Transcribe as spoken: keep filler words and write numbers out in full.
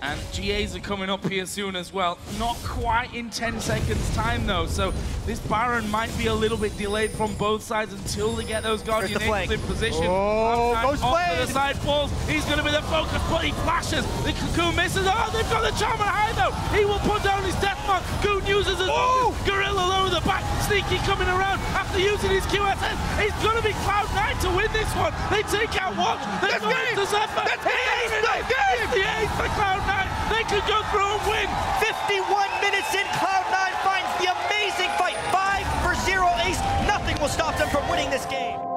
And G As are coming up here soon as well. Not quite in ten seconds time though, so this Baron might be a little bit delayed from both sides until they get those Guardian Angels in position. Oh, goes played! The side falls, he's gonna be the focus, but he flashes. The Cocoon misses, oh, they've got the Charmer high though! He will put down his death mark. Cocoon uses his oh. Gorilla low in the back, Sneaky coming around after using his Q S S. It's gonna be Cloud nine to win this one. They take out Watch, they go into Zephyr. That's game! That's game! It's the eighth for Cloud nine. They could go through and win. fifty-one minutes in, Cloud nine finds the amazing fight. five for zero ace. Nothing will stop them from winning this game.